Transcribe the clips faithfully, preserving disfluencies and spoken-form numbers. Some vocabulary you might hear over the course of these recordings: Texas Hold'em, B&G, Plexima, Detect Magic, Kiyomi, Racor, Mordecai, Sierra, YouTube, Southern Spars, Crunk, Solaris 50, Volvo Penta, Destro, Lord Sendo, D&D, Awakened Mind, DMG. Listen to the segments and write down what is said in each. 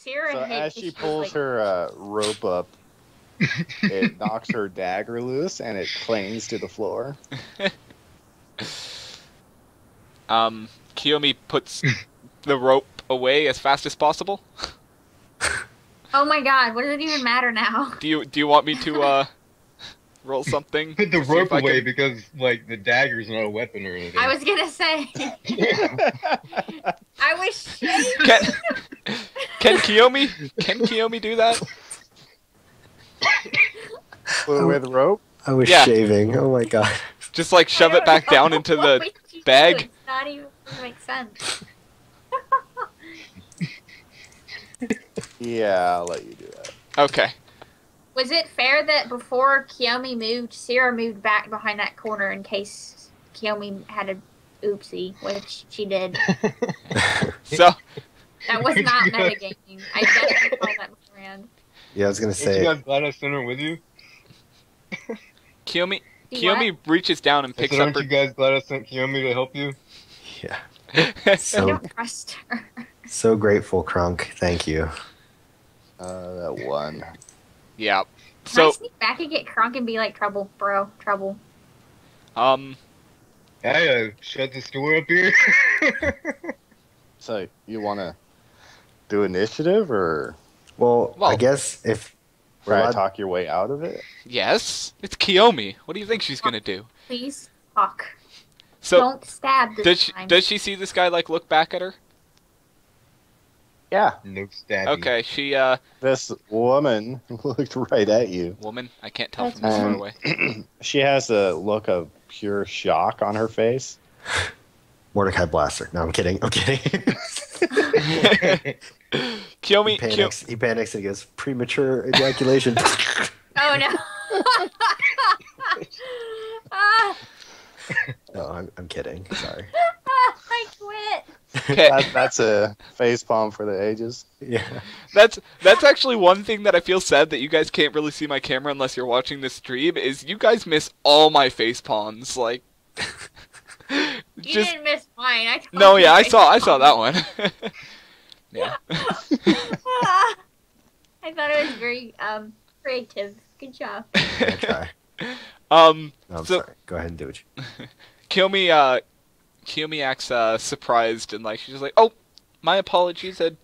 Sierra so as she pulls like... her uh, rope up, it knocks her dagger loose and it clings to the floor. um, Kiyomi puts the rope away as fast as possible. Oh my god! What does it even matter now? Do you do you want me to uh, roll something? Put the rope away can... because like the dagger's not a weapon or anything. I was gonna say. I wish. Can, can Kiyomi can Kiyomi do that? With rope? I was yeah. shaving. Oh my god! Just like shove it back know. down into the bag. Do? It's not even makes sense. Yeah, I'll let you do that. Okay. Was it fair that before Kiyomi moved, Sierra moved back behind that corner in case Kiyomi had a oopsie, which she did? So that was not metagaming. I definitely called that beforehand. Yeah, I was gonna say. I'm glad I sent her with you. Kiyomi, Kiyomi reaches down and picks up her. Aren't you guys glad I sent Kiyomi to help you? Yeah. So I don't trust her. So grateful, Crunk. Thank you. Uh, that one. Yeah. So, can I sneak back and get Crunk and be like, trouble, bro, trouble? Um. Hey, uh, shut the store up here. So, you want to do initiative, or? Well, well I guess if... Where I talk your way out of it? Yes. It's Kiyomi. What do you think she's going to do? Please talk. So, don't stab this does she, time. Does she see this guy, like, look back at her? Yeah. No stabbing. Okay, she, uh... This woman looked right at you. Woman? I can't tell from this far away. She has a look of pure shock on her face. Mordecai Blaster. No, I'm kidding. I'm kidding. Kiyomi... He panics, he panics and he goes, premature ejaculation. Oh, no. No, I'm, I'm kidding. Sorry. I quit. that, that's a face palm for the ages. Yeah, that's that's actually one thing that I feel sad that you guys can't really see my camera unless you're watching this stream. Is you guys miss all my face palms? Like, you just, didn't miss mine. I no, yeah, I saw palms. I saw that one. Yeah. I thought it was very um creative. Good job. Yeah, try. Um, no, I'm so, sorry. Go ahead and do it. Kiyomi. Uh, Kiyomi acts uh, surprised and like she's just like, oh, my apologies, had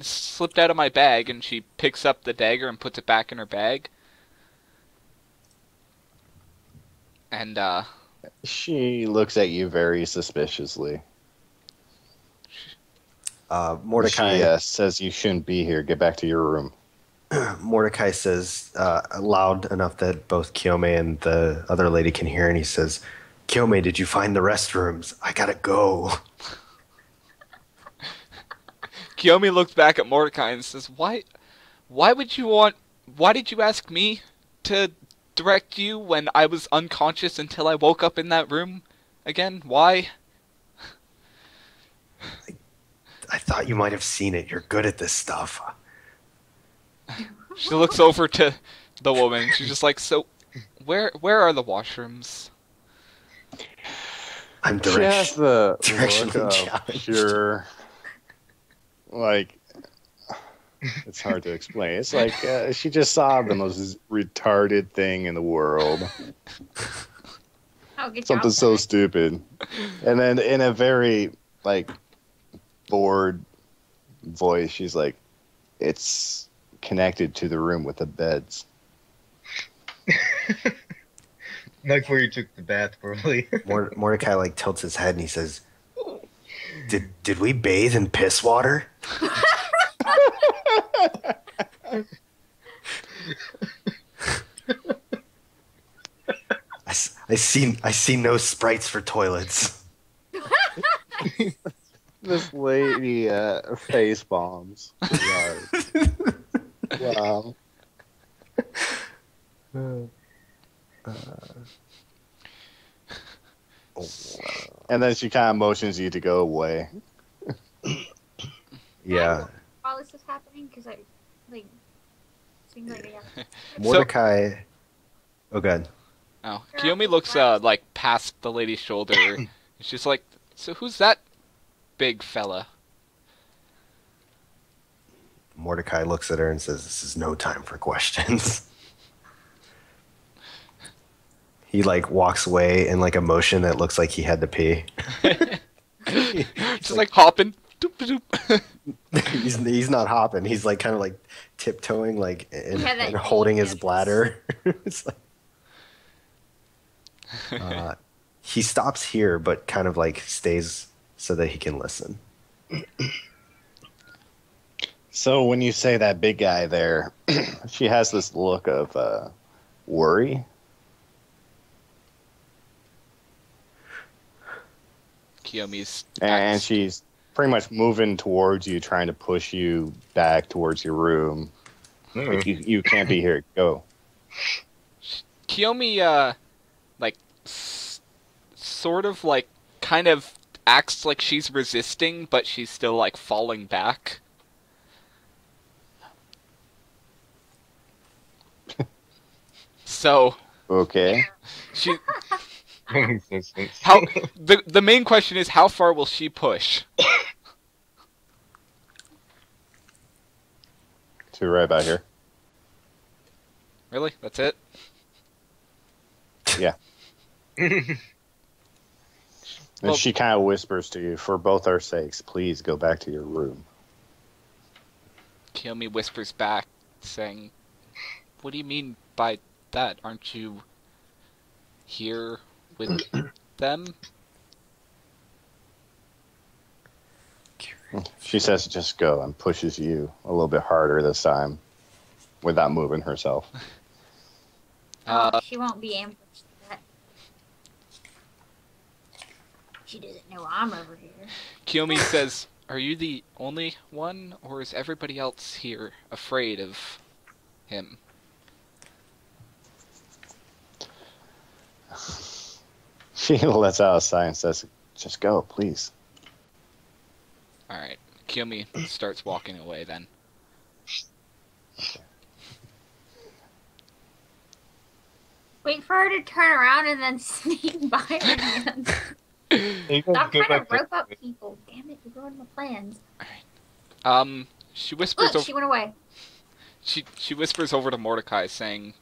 slipped out of my bag, and she picks up the dagger and puts it back in her bag. And uh, she looks at you very suspiciously. Uh, Mordecai she, uh, says you shouldn't be here. Get back to your room. Mordecai says uh, loud enough that both Kiyomi and the other lady can hear, and he says, Kiyomi, did you find the restrooms? I gotta go. Kiyomi looks back at Mordecai and says, why, why would you want, why did you ask me to direct you when I was unconscious until I woke up in that room again? Why? I, I thought you might have seen it. You're good at this stuff. She looks over to the woman. She's just like, so where, where are the washrooms? I'm direct, she has the directionally look challenged. Pure, like, it's hard to explain. It's like uh, she just saw the most retarded thing in the world. Oh, good Something job. so stupid. And then in a very, like, bored voice, she's like, it's connected to the room with the beds. Like where you took the bath, probably. Morde Mordecai like tilts his head and he says, "Did did we bathe in piss water?" I, I see I see no sprites for toilets. This lady uh, face bombs. Wow. Wow. Uh, oh, wow. And then she kind of motions you to go away. Yeah. All this is happening because I, like, seems like yeah. Yeah. Mordecai. So, oh, good. Oh, Kiyomi looks uh like past the lady's shoulder. And she's like, so who's that big fella? Mordecai looks at her and says, this is no time for questions. He like walks away in like a motion that looks like he had to pee. Just like, like hopping. Doop, doop. he's, he's not hopping. He's like kind of like tiptoeing, like and, yeah, and holding his bladder. It's like, uh, he stops here, but kind of like stays so that he can listen. So when you say that big guy there, she has this look of uh, worry. Kiyomi's and she's pretty much moving towards you, trying to push you back towards your room. Mm. Like, you, you can't be here. Go. Kiyomi, uh, like, s sort of, like, kind of acts like she's resisting, but she's still, like, falling back. So. Okay. She... how, the, the main question is, how far will she push? To right about here. Really? That's it? Yeah. And well, she kind of whispers to you, for both our sakes, please go back to your room. Kiyomi whispers back, saying, what do you mean by that? Aren't you here with them? She says, just go, and pushes you a little bit harder this time without moving herself. Uh, she won't be ambushed for that. She doesn't know I'm over here. Kiyomi says, are you the only one, or is everybody else here afraid of him? She lets out a sigh and says, just go, please. Alright, Kiyomi starts walking away then. Okay. Wait for her to turn around and then sneak by her again. Stop trying to rope up people. Damn it, you're ruining my plans. Alright. Um, she whispers Look, over... she went away. She, she whispers over to Mordecai, saying,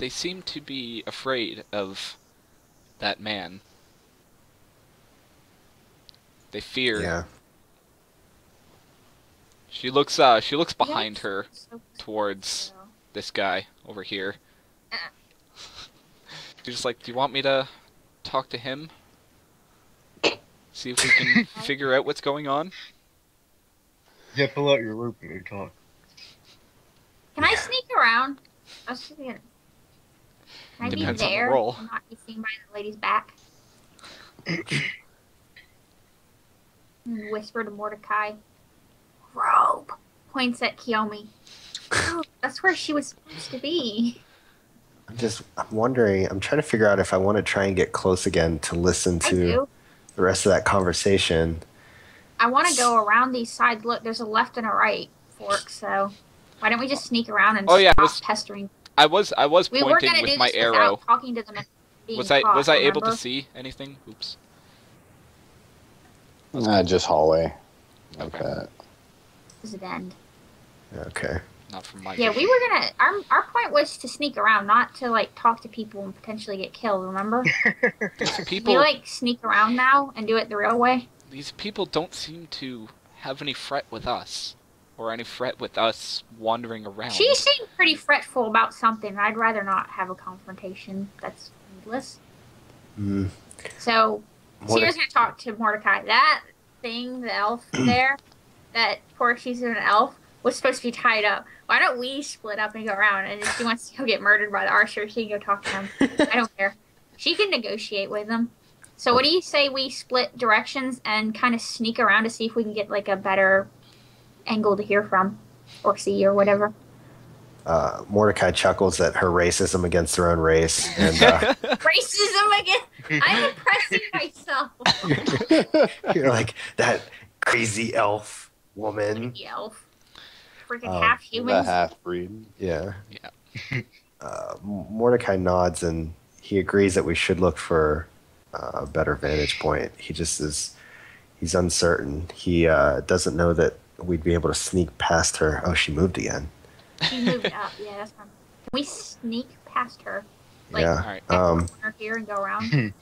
they seem to be afraid of that man. They fear. Yeah. She looks. Uh, she looks behind yeah, her so towards so. this guy over here. Uh. She's just like, do you want me to talk to him? See if we can figure out what's going on. Yeah, pull out your rope and you talk. Can yeah. I sneak around? I was just gonna... Can I Depends be there? The role. And not be seen by the lady's back. And whisper to Mordecai. Rope! Points at Kiyomi. Oh, that's where she was supposed to be. I'm just, I'm wondering, I'm trying to figure out if I want to try and get close again to listen to the rest of that conversation. I want to go around these sides. Look, there's a left and a right fork, so why don't we just sneak around and oh, stop yeah, was, pestering? I was, I was we pointing with my arrow. Talking to them and being was I, caught, was I remember? able to see anything? Oops. Uh, just hallway. Like okay. that. Does it end? Okay. Not from my. Yeah, vision. we were gonna. Our our point was to sneak around, not to like talk to people and potentially get killed. Remember? These people. We like sneak around now and do it the real way. These people don't seem to have any fret with us, or any fret with us wandering around. She seemed pretty fretful about something. I'd rather not have a confrontation. That's needless. Mm. So. Sierra's gonna talk to Mordecai. That thing, the elf there, that poor she's an elf, was supposed to be tied up. Why don't we split up and go around? And if she wants to go get murdered by the archer, she can go talk to him. I don't care. She can negotiate with him. So what do you say we split directions and kind of sneak around to see if we can get like a better angle to hear from or see or whatever? Uh, Mordecai chuckles at her racism against her own race. And, uh, racism against... I'm impressing myself. You're like, that crazy elf woman. Crazy elf. Freaking um, half-human. half-breed. Yeah. yeah. uh, Mordecai nods, and he agrees that we should look for uh, a better vantage point. He just is... He's uncertain. He uh, doesn't know that we'd be able to sneak past her. Oh, she moved again. She moved up. Yeah, that's fine. Can we sneak past her? Like, yeah. All right. Um, her here and go around.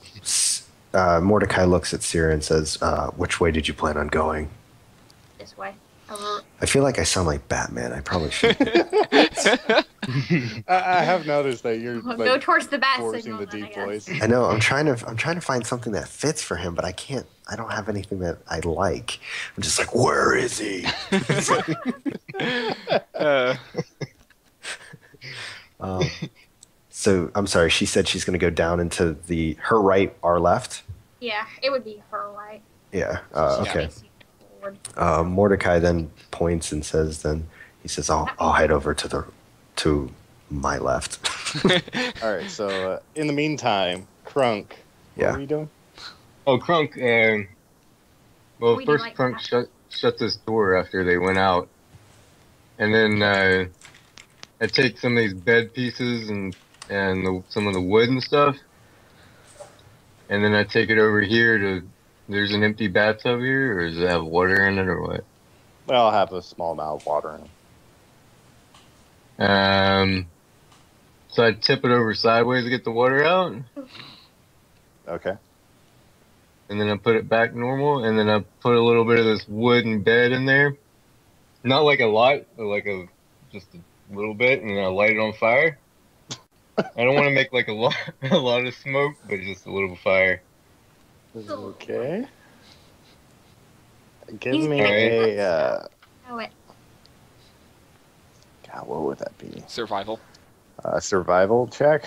uh, Mordecai looks at Sierra and says, uh, "Which way did you plan on going?" This way. Over. I feel like I sound like Batman. I probably should. I, I have noticed that you're well, like, go towards the bat signal, the deep I, voice. I know. I'm trying to. I'm trying to find something that fits for him, but I can't. I don't have anything that I like. I'm just like, where is he? uh. um, so I'm sorry. She said she's going to go down into the her right, our left. Yeah, it would be her right. Yeah. Uh, okay. Yeah. Uh, Mordecai then points and says, "Then he says, I'll I'll head over to the to my left." All right. So uh, in the meantime, Crunk. Yeah. What are you doing? Oh, Crunk. Um, well, we first like Crunk that. shut shut this door after they went out, and then uh, I take some of these bed pieces and and the, some of the wood and stuff, and then I take it over here to. There's an empty bathtub here, or does it have water in it, or what? Well, I'll have a small amount of water in it. Um, so I tip it over sideways to get the water out. Okay. And then I put it back normal, and then I put a little bit of this wooden bed in there. Not like a lot, but like a, just a little bit, and then I light it on fire. I don't want to make like a lot, a lot of smoke, but just a little fire. Okay. Give He's me a. Uh, oh, it. God, what would that be? Survival. Uh, survival check.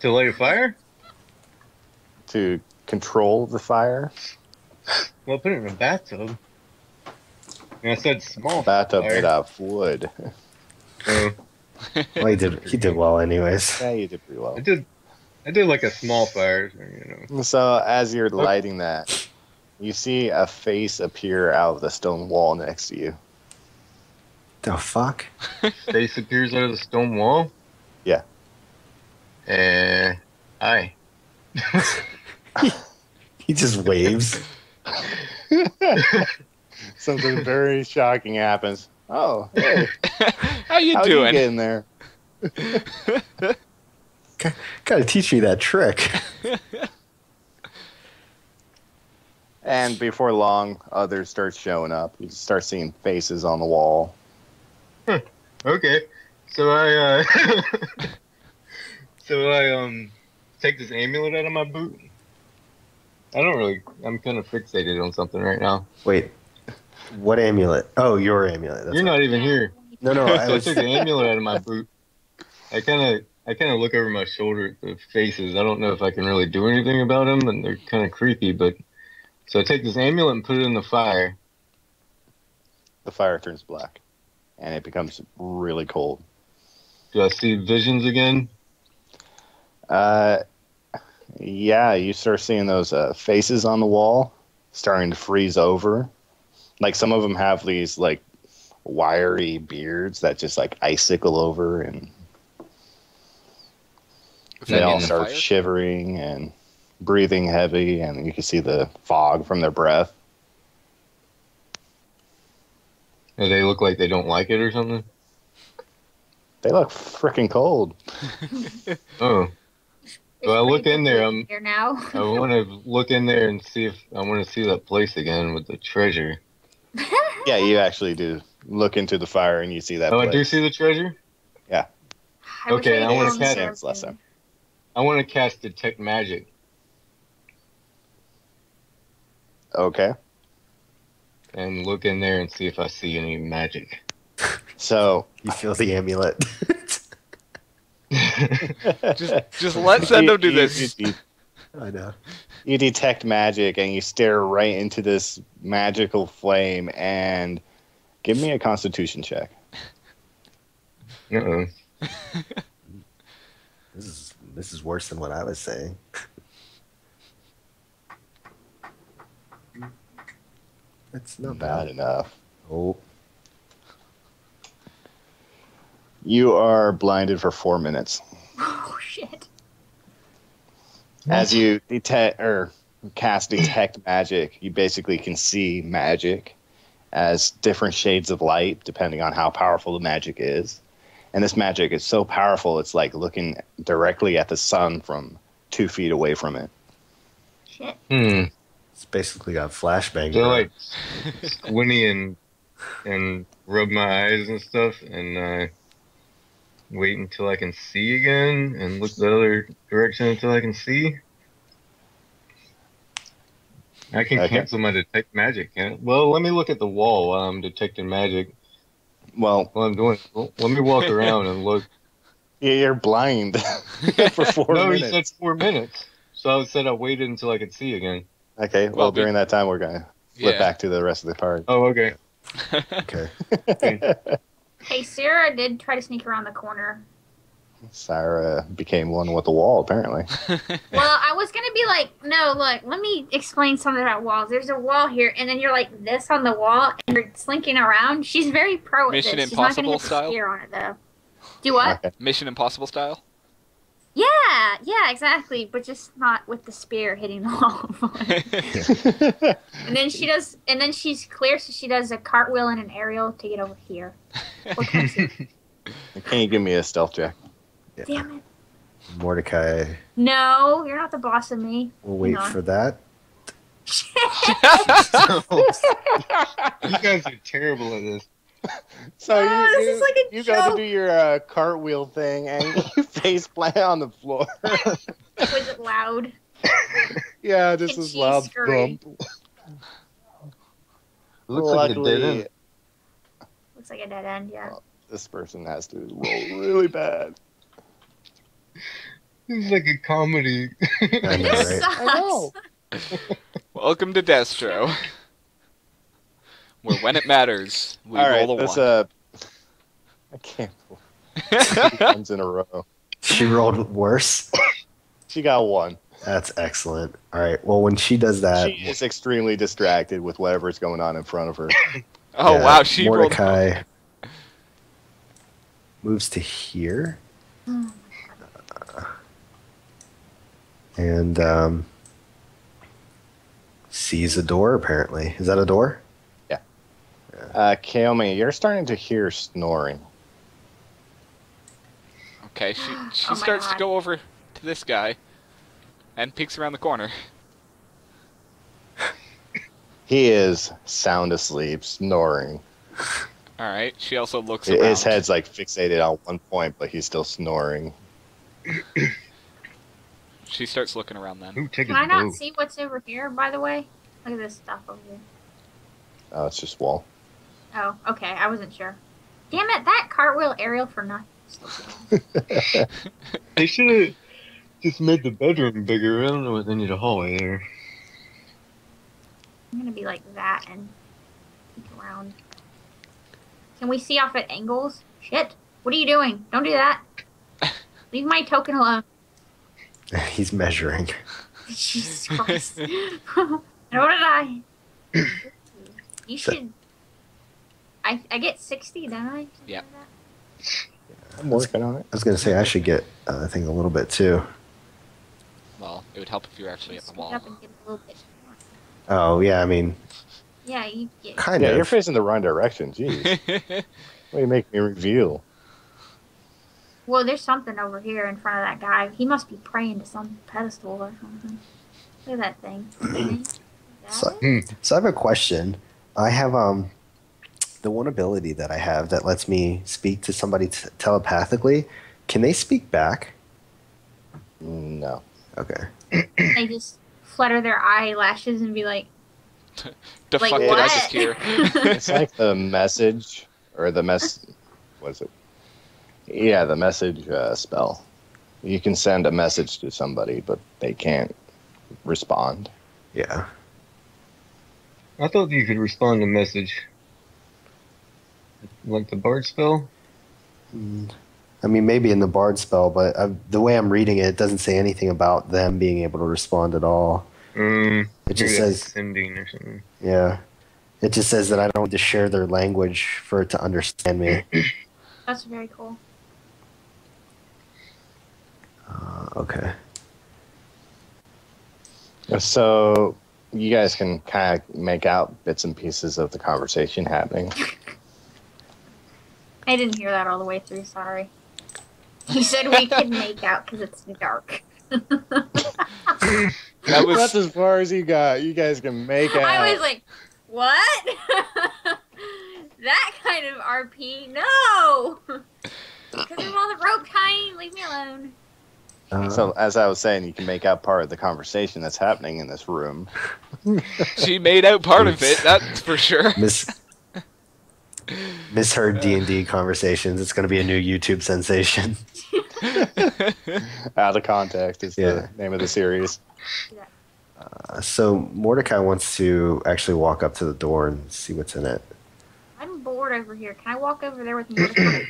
To light a fire? To control the fire? Well, put it in a bathtub. And I said small. Bathtub made out of wood. So. Well, he did, he did well, anyways. Yeah, you did pretty well. I did. I do like a small fire, you know. So as you're lighting that, you see a face appear out of the stone wall next to you. The fuck? Face appears out of the stone wall? Yeah. Uh, hi. He just waves. Something very shocking happens. Oh, hey. How you How doing? How you getting there? Gotta teach me that trick. And before long, others start showing up. You start seeing faces on the wall. Huh. Okay, so I, uh, so I um take this amulet out of my boot. I don't really. I'm kind of fixated on something right now. Wait, what amulet? Oh, your amulet. That's You're not I even here. No, no. I, was... so I took the amulet out of my boot. I kind of. I kind of look over my shoulder at the faces. I don't know if I can really do anything about them, and they're kind of creepy. But so I take this amulet and put it in the fire. The fire turns black, and it becomes really cold. Do I see visions again? Uh, yeah, you start seeing those uh, faces on the wall starting to freeze over. Like some of them have these like wiry beards that just like icicle over and. They all start fire? shivering and breathing heavy, and you can see the fog from their breath. Do they look like they don't like it or something? They look freaking cold. Oh. So I look in there. I'm, here now. I want to look in there and see if I want to see that place again with the treasure. Yeah, you actually do look into the fire and you see that. Oh, place. I do see the treasure? Yeah. I okay, I want to catch it last time. I want to cast Detect Magic. Okay. And look in there and see if I see any magic. So you feel the amulet. just, just let Sendo do this. You, you, you, I know. You detect magic and you stare right into this magical flame. And give me a Constitution check. Uh-oh. This is. This is worse than what I was saying. That's not bad enough. Oh. You are blinded for four minutes. Oh, shit. As you detect or cast detect magic, you basically can see magic. as different shades of light, depending on how powerful the magic is. And this magic is so powerful, it's like looking directly at the sun from two feet away from it. Shit. Hmm. It's basically got flashbang. They're like squinty and, and rub my eyes and stuff, and uh, wait until I can see again, and look the other direction until I can see. I can okay. cancel my detect magic. Yeah? Well, let me look at the wall while I'm detecting magic. Well, while I'm doing, well, let me walk around and look. Yeah, you're blind for four no, minutes. No, you said four minutes. So I said I waited until I could see again. Okay, well, well during we, that time, we're going to flip yeah. back to the rest of the party. Oh, okay. okay. Hey, Sarah did try to sneak around the corner. Sarah became one with the wall, apparently. Well, I was going to be like, no, look, let me explain something about walls. There's a wall here, and then you're like this on the wall, and you're slinking around. She's very pro at this. Mission Impossible style? She's not going to get the steer on it, though. Do what? Okay. Mission Impossible style? Yeah, yeah, exactly, but just not with the spear hitting the wall. And then she does, and then she's clear, so she does a cartwheel and an aerial to get over here. What can I see? Can you give me a stealth check? Yeah. Damn it, Mordecai. No, you're not the boss of me. We'll wait for that. You guys are terrible at this. So you, oh, you, like you got to do your uh, cartwheel thing and you face plant on the floor. Was it loud? Yeah, this is loud. Bump. Looks like a dead end. Looks like a dead end, yeah. Well, this person has to roll really bad. This is like a comedy. I know, this right? I know. Welcome to Destro. Where when it matters, we all roll right, a one. Uh, I can't believe two ones in a row. She rolled worse. She got one. That's excellent. All right. Well, when she does that, she is extremely distracted with whatever's going on in front of her. Oh yeah, wow! She Mordecai rolled one. Moves to here, uh, and um, sees a door. Apparently, is that a door? Uh, Kiyomi, you're starting to hear snoring. Okay, she, she oh starts to go over to this guy and peeks around the corner. He is sound asleep, snoring. Alright, she also looks around. His head's like fixated on one point, but he's still snoring. She starts looking around then. Ooh, Can I not move. see what's over here, by the way? Look at this stuff over here. Oh, it's just wall. Oh, okay. I wasn't sure. Damn it! That cartwheel aerial for nothing. They should have just made the bedroom bigger. I don't know what they need a hallway there. I'm gonna be like that and peek around. Can we see off at angles? Shit! What are you doing? Don't do that. Leave my token alone. He's measuring. Jesus Christ! No, did I? You should. I, I get sixty, don't I? Yeah. I'm working on it. I was going to say I should get uh, I think a little bit too. Well, it would help if you were actually at the wall. Up and get a little bit more. Oh, yeah, I mean. Yeah, you get kind yeah, of. You're facing the wrong direction, jeez. What do you make me reveal? Well, there's something over here in front of that guy. He must be praying to some pedestal or something. Look at that thing. So, so I have a question. I have um the one ability that I have that lets me speak to somebody t telepathically, can they speak back? No. Okay. They just flutter their eyelashes and be like, "The like, fuck did I just hear?" It's like the message or the mess. Was it? Yeah, the message uh, spell. You can send a message to somebody, but they can't respond. Yeah. I thought you could respond to message. Like the bard spell? I mean, maybe in the bard spell, but I, the way I'm reading it, it doesn't say anything about them being able to respond at all. Mm, it just says sending or something. Yeah, it just says that I don't have to share their language for it to understand me. That's very cool. Uh, okay. So you guys can kind of make out bits and pieces of the conversation happening. I didn't hear that all the way through, sorry. You said we could make out because it's dark. That was, that's as far as you got. You guys can make out. I was like, what? That kind of R P? No! Because I'm on the rope tying. Leave me alone. Uh, so, as I was saying, you can make out part of the conversation that's happening in this room. She made out part of it, that's for sure. Miss, misheard D and D conversations. It's going to be a new YouTube sensation. Out of Context is yeah. the name of the series. Yeah. Uh, so, Mordecai wants to actually walk up to the door and see what's in it. I'm bored over here. Can I walk over there with Mordecai?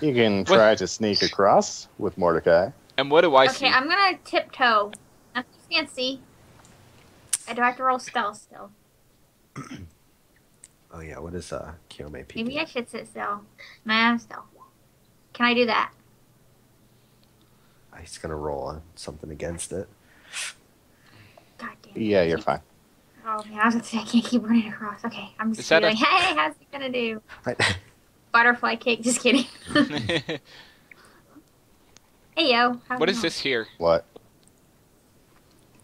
You can try what? to sneak across with Mordecai. And what do I okay, see? Okay, I'm going to tiptoe. I can't see. I do have to roll stealth still. Oh, yeah. What is uh, Kiyomi P P? Maybe I should sit still. No, I'm stealth. Can I do that? He's going to roll on something against it. God damn it. Yeah, you're fine. Oh, man. I was going to say, I can't keep running across. Okay. I'm just going to be like, hey, how's it going to do? I Butterfly cake, just kidding. Hey, yo. What is know? this here? What?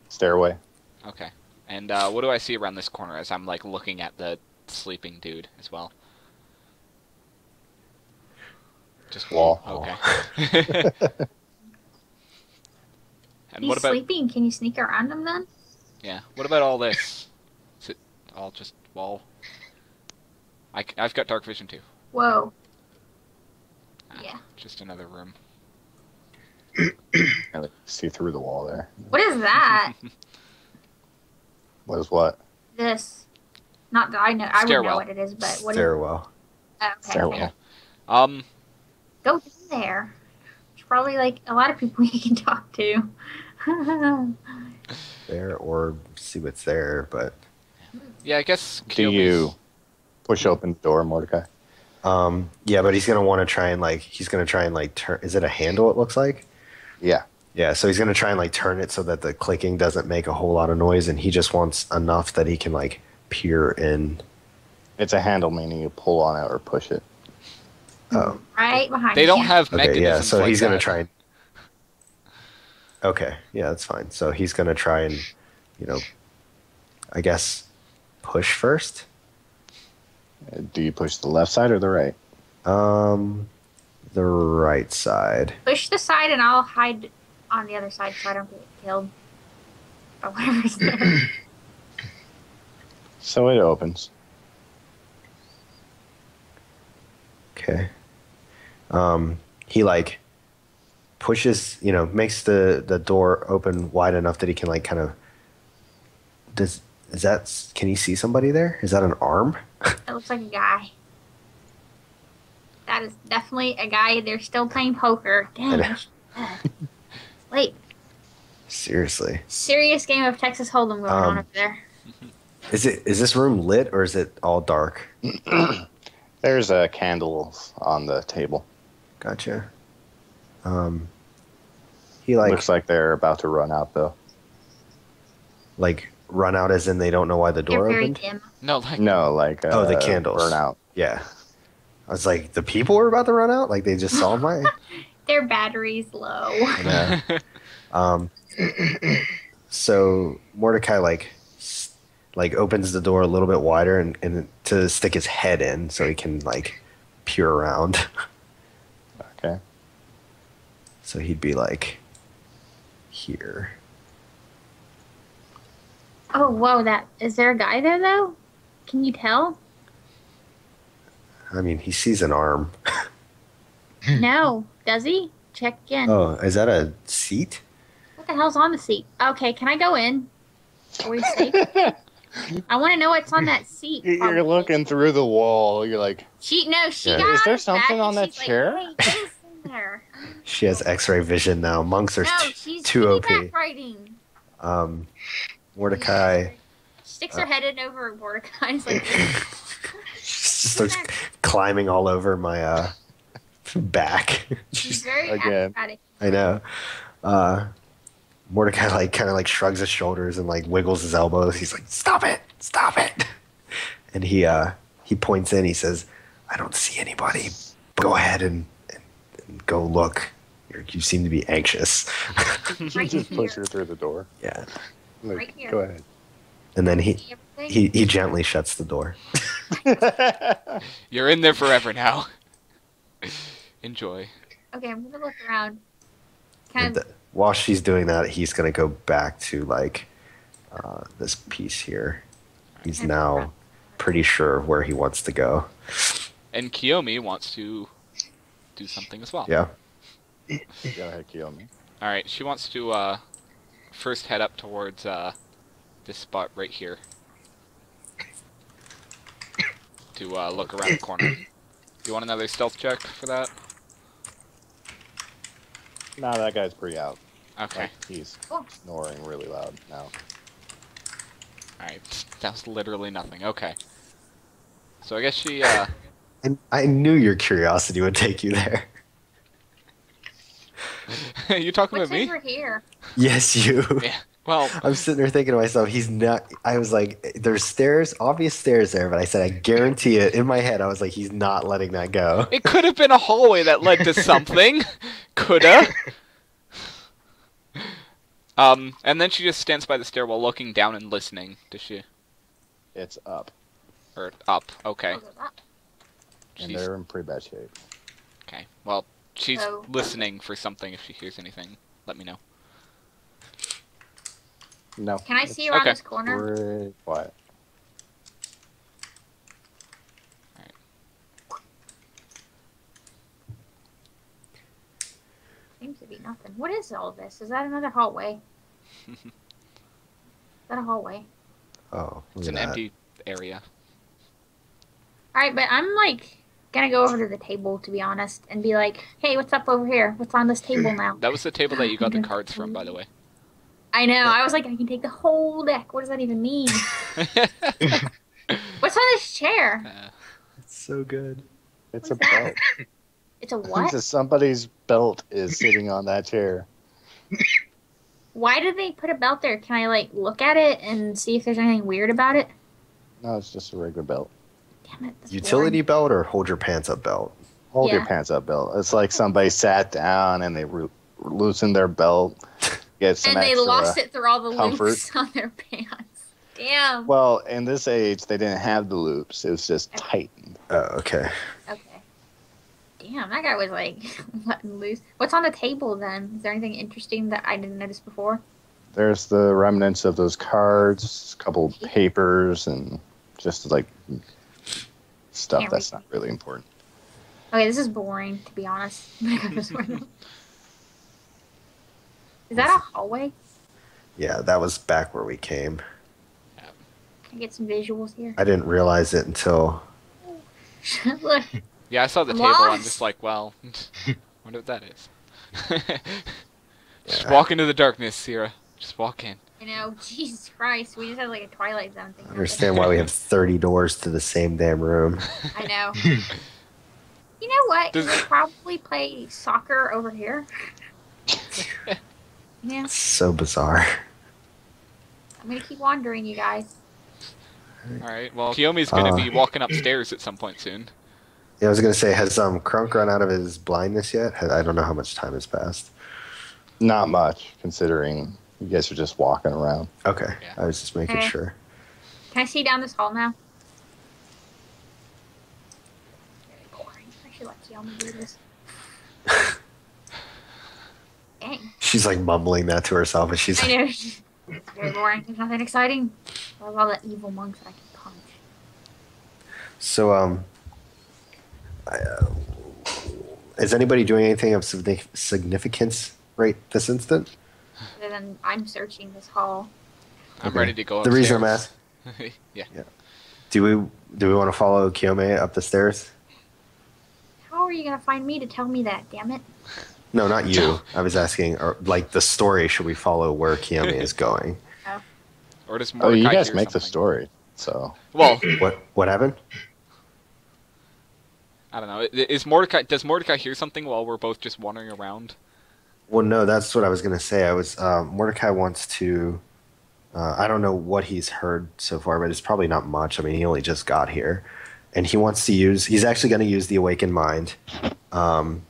Stairway. Okay. And uh, what do I see around this corner as I'm, like, looking at the sleeping dude as well? Just wall. Okay. And He's what about... sleeping. Can you sneak around him then? Yeah. What about all this? Is it all just wall? I, I've got dark vision too. Whoa. Ah, yeah. Just another room. I see through the wall there. What is that? What is what? This. Not that I know. I Stairwell. Would know what it is, but what Stairwell. Is it? Oh, okay. Stairwell. Yeah. Um. Go in there. There's probably like a lot of people you can talk to. There or see what's there, but. Yeah, I guess. Do you push open the door, Mordecai? Um, yeah, but he's going to want to try and, like, he's going to try and, like, turn, is it a handle it looks like? Yeah. Yeah, so he's going to try and, like, turn it so that the clicking doesn't make a whole lot of noise, and he just wants enough that he can, like, peer in. It's a handle, meaning you pull on it or push it. Oh. Right behind They don't you. have mechanisms okay, yeah, so like he's going to try and... Okay, yeah, that's fine. So he's going to try and, you know, I guess push first? Do you push the left side or the right? Um, the right side. Push the side and I'll hide on the other side so I don't get killed. Or whatever's there. So it opens. Okay. Um, he like pushes, you know, makes the, the door open wide enough that he can like kind of... Does, is that... Can he see somebody there? Is that an arm? That looks like a guy. That is definitely a guy. They're still playing poker. Damn. Wait. Seriously. Serious game of Texas Hold'em going um, on up there. Is it? Is this room lit or is it all dark? There's a candle on the table. Gotcha. Um. He like looks like they're about to run out though. Like. Run out as in they don't know why the door very opened? Dim. No, like... No, like... Uh, oh, the candles. Burn out. Yeah. I was like, the people were about to run out? Like, they just saw my... Their battery's low. Yeah. Um, so, Mordecai, like, like, opens the door a little bit wider and, and to stick his head in so he can, like, peer around. Okay. So he'd be, like, here... Oh, whoa, that... Is there a guy there, though? Can you tell? I mean, he sees an arm. No. Does he? Check again. Oh, is that a seat? What the hell's on the seat? Okay, can I go in? Are we safe? I want to know what's on that seat. You're probably. Looking through the wall. You're like... She, no, she yeah. got Is there something on that chair? Like, hey, what is in there? She has x-ray vision now. Monks are no, she's too O P. Writing. Um... Mordecai. She sticks her uh, head in over Mordecai's like she starts climbing all over my uh, back. She's very acrobatic. I know. Uh, Mordecai like kind of like shrugs his shoulders and like wiggles his elbows. He's like, "Stop it! Stop it!" And he uh, he points in. He says, "I don't see anybody. But go ahead and, and, and go look. You're, you seem to be anxious." Right. Just push her through the door. Yeah. Like, right here. Go ahead. And then he he he gently shuts the door. You're in there forever now. Enjoy. Okay, I'm gonna look around. Can While she's doing that, he's going to go back to, like, uh, this piece here. He's now pretty sure of where he wants to go. And Kiyomi wants to do something as well. Yeah. Go ahead, Kiyomi. All right, she wants to uh, first head up towards uh, this spot right here to uh, look around the corner. Do you want another stealth check for that? No, that guy's pretty out. Okay. Like, he's oh. snoring really loud now. Alright, that was literally nothing. Okay. So I guess she, uh... I, I knew your curiosity would take you there. You talking about me? You're here. Yes, you. Yeah. Well... I'm sitting there thinking to myself, he's not... I was like, there's stairs, obvious stairs there, but I said, I guarantee it. In my head, I was like, he's not letting that go. It could have been a hallway that led to something. Coulda. um, and then she just stands by the stairwell looking down and listening. Does she? It's up. Or up, okay. And she's... they're in pretty bad shape. Okay, well, she's oh. listening for something. If she hears anything, let me know. No. Can I see around okay. this corner? Pretty quiet. Seems to be nothing. What is all this? Is that another hallway? Is that a hallway? Oh, it's an that. empty area. All right, but I'm like gonna go over to the table, to be honest, and be like, "Hey, what's up over here? What's on this table now?" That was the table that you got the cards from, by the way. I know. I was like, I can take the whole deck. What does that even mean? What's on this chair? Uh, it's so good. It's what's a belt. It's a what? It's somebody's belt is sitting on that chair. Why did they put a belt there? Can I, like, look at it and see if there's anything weird about it? No, it's just a regular belt. Damn it. Utility boring. belt or hold your pants up belt? Hold yeah. your pants up belt. It's like somebody sat down and they loosened their belt. Get some and they lost it through all the comfort. loops on their pants. Damn. Well, in this age, they didn't have the loops. It was just okay. tightened. Oh, okay. Okay. Damn, that guy was like letting loose. What's on the table then? Is there anything interesting that I didn't notice before? There's the remnants of those cards, a couple papers, and just like stuff Can't that's read. not really important. Okay, this is boring, to be honest. Is that a hallway? Yeah, that was back where we came. Can I get some visuals here? I didn't realize it until... Look. Yeah, I saw the Lost. table, I'm just like, well, I wonder what that is. Just yeah. walk into the darkness, Sierra. Just walk in. You know, Jesus Christ, we just had like a Twilight Zone thing. I understand why we have thirty doors to the same damn room. I know. You know what? Does... We'll probably play soccer over here. Yeah. It's so bizarre. I'm going to keep wandering, you guys. Alright, well, Kiyomi's going to uh, be walking upstairs at some point soon. Yeah, I was going to say, has um, Crunk run out of his blindness yet? I don't know how much time has passed. Not much, considering you guys are just walking around. Okay, yeah. I was just making okay. sure. Can I see down this hall now? Very boring. I should let Kiyomi do this. Dang. She's like mumbling that to herself, and she's I like... I know, it's very boring. There's nothing exciting. There's all the evil monks that I can punch. So, um... I, uh, is anybody doing anything of significance right this instant? And then I'm searching this hall. I'm okay. ready to go upstairs. The reason I'm asking. yeah. yeah. Do we do we want to follow Kiyomi up the stairs? How are you gonna find me to tell me that? Damn it! No, not you. I was asking, or, like the story. Should we follow where Kiyomi is going? Oh. Or does Mordecai oh, you guys make something? the story. So well, what what happened? I don't know. Is Mordecai? Does Mordecai hear something while we're both just wandering around? Well, no, that's what I was going to say. I was um, Mordecai wants to. Uh, I don't know what he's heard so far, but it's probably not much. I mean, he only just got here, and he wants to use. He's actually going to use the Awakened Mind. Um,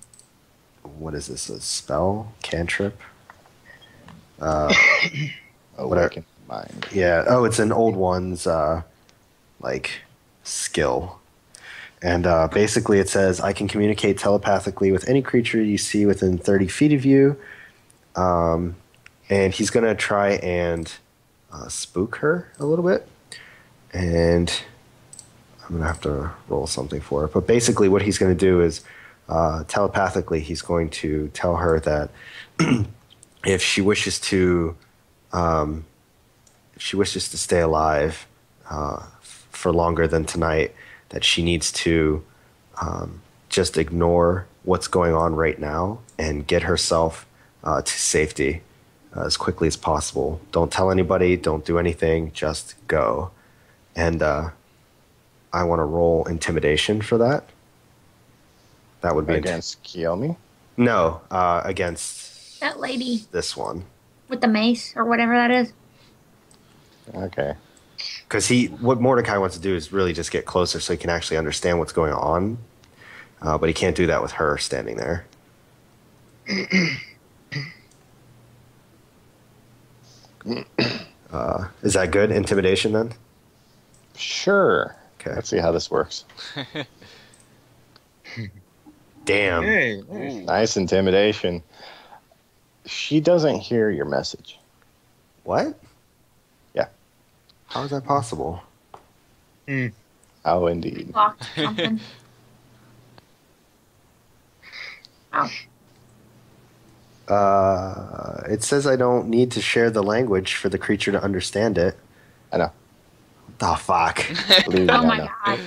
what is this? A spell? Cantrip? Uh, Awakened Mind. Yeah. Oh, it's an old one's uh, like skill. And uh, basically it says, I can communicate telepathically with any creature you see within thirty feet of you. Um, and he's going to try and uh, spook her a little bit. And I'm going to have to roll something for her. But basically what he's going to do is uh, telepathically he's going to tell her that if she wishes to um, if she wishes to stay alive uh, for longer than tonight, that she needs to um, just ignore what's going on right now and get herself uh, to safety uh, as quickly as possible. Don't tell anybody. Don't do anything. Just go. And uh, I want to roll intimidation for that. That would be against Kiyomi? No, uh, against that lady. This one with the mace or whatever that is. Okay. Because he, what Mordecai wants to do is really just get closer so he can actually understand what's going on. Uh, but he can't do that with her standing there. Uh, is that good? Intimidation then? Sure. Okay. Let's see how this works. Damn. Hey, hey. Nice intimidation. She doesn't hear your message. What? How is that possible? Mm. Oh, indeed. Locked something. Oh. Uh, it says I don't need to share the language for the creature to understand it. I know. What the fuck? Believe me, oh my god.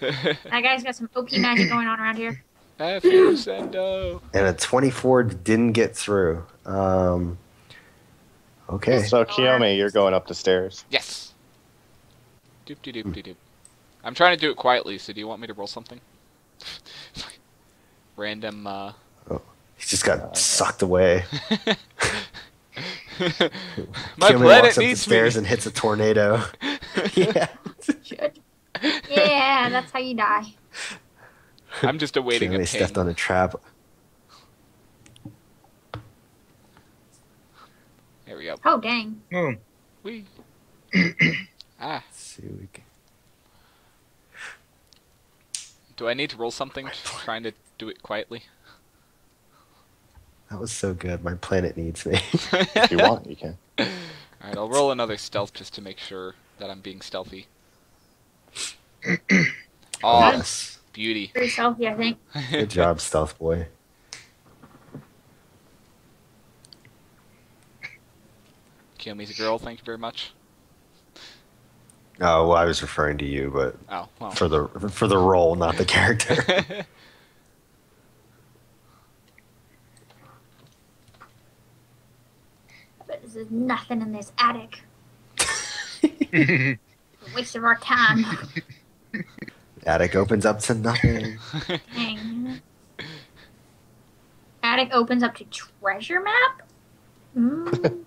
That guy's got some okey magic going on around here. I feel sendo. And a twenty-four didn't get through. Um, okay. So, Kiyomi, you're going up the stairs. Yes. Doop, doop, doop, doop. I'm trying to do it quietly, so do you want me to roll something? Random, uh... Oh, he just got uh, sucked away. My Kiyomi planet walks up needs the stairs me. And hits a tornado. Yeah. Yeah, that's how you die. I'm just awaiting Kiyomi a ping. Stepped on a trap. There we go. Oh, dang. Mm. Wee. Ah. Do I need to roll something? Trying to do it quietly. That was so good. My planet needs me. If you want, you can. All right, I'll roll another stealth just to make sure that I'm being stealthy. Oh, yes. Beauty. Pretty stealthy, I think. Good job, stealth boy. Kiyomi's a girl. Thank you very much. Oh, well, I was referring to you, but oh, well. for the for the role, not the character. But there's nothing in this attic. A waste of our time. Attic opens up to nothing. Dang. Attic opens up to treasure map? Mm.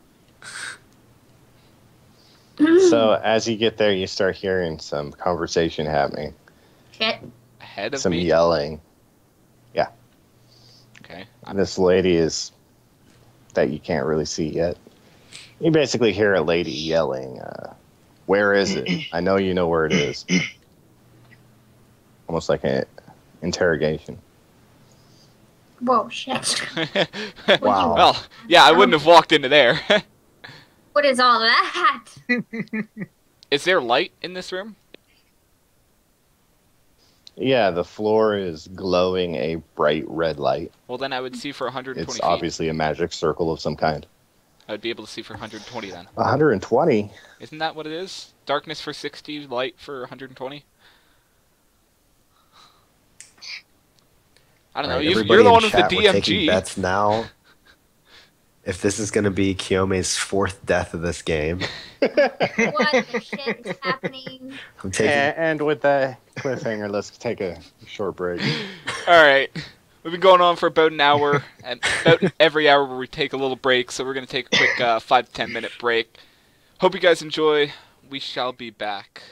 So as you get there, you start hearing some conversation happening. Shit. Ahead of some me? Yelling. Yeah. Okay. And this lady is that you can't really see yet. You basically hear a lady yelling, uh, where is it? I know you know where it is. Almost like an interrogation. Whoa, shit. Wow. Well, yeah, I wouldn't have walked into there. What is all that? Is there light in this room? Yeah, the floor is glowing a bright red light. Well, then I would see for one hundred twenty It's feet. Obviously a magic circle of some kind. I would be able to see for one hundred twenty then. one hundred twenty? Isn't that what it is? Darkness for sixty, light for one hundred twenty? I don't all know. Right, you, you're the one with the D M G. That's now... If this is going to be Kiyomi's fourth death of this game. What the shit is happening? I'm taking... And with that cliffhanger, let's take a short break. All right. We've been going on for about an hour, and about every hour we take a little break, so we're going to take a quick uh, five to ten minute break. Hope you guys enjoy. We shall be back.